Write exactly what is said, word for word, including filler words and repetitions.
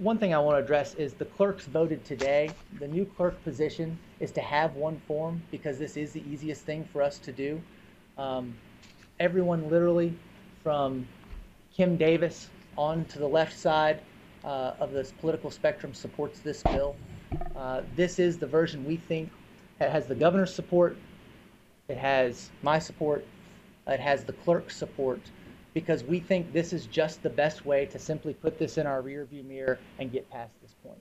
one thing I want to address is the clerks voted today. The new clerk position is to have one form because this is the easiest thing for us to do. Um, everyone literally from Kim Davis on to the left side uh, of this political spectrum supports this bill. Uh, this is the version we think that has the governor's support, it has my support, it has the clerk's support, because we think this is just the best way to simply put this in our rearview mirror and get past this point.